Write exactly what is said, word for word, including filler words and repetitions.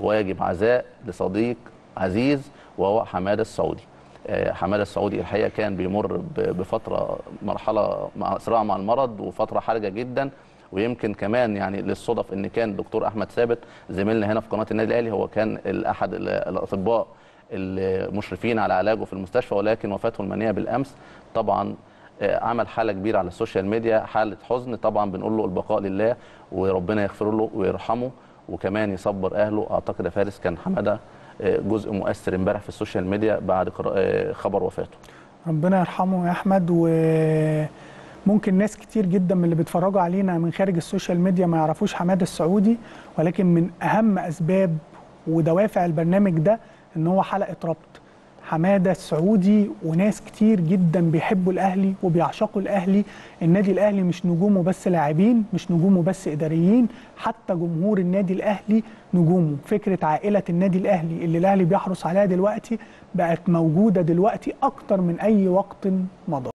واجب عزاء لصديق عزيز وهو حمادة السعودي. حمادة السعودي الحقيقه كان بيمر بفتره مرحله صراع مع المرض وفتره حرجه جدا، ويمكن كمان يعني للصدف ان كان دكتور احمد ثابت زميلنا هنا في قناه النادي الاهلي هو كان احد الاطباء المشرفين على علاجه في المستشفى، ولكن وفاته المنيه بالامس طبعا عمل حاله كبيره على السوشيال ميديا، حاله حزن. طبعا بنقول له البقاء لله وربنا يغفر له ويرحمه وكمان يصبر اهله. اعتقد يا فارس كان حماده جزء مؤثر امبارح في السوشيال ميديا بعد خبر وفاته. ربنا يرحمه يا احمد. وممكن ناس كتير جدا من اللي بيتفرجوا علينا من خارج السوشيال ميديا ما يعرفوش حماده السعودي، ولكن من اهم اسباب ودوافع البرنامج ده ان هو حلقه ربط. حماده السعودي وناس كتير جدا بيحبوا الاهلي وبيعشقوا الاهلي. النادي الاهلي مش نجومه بس لاعبين، مش نجومه بس اداريين، حتى جمهور النادي الاهلي نجومه. فكره عائله النادي الاهلي اللي الاهلي بيحرص عليها دلوقتي بقت موجوده دلوقتي اكتر من اي وقت مضى.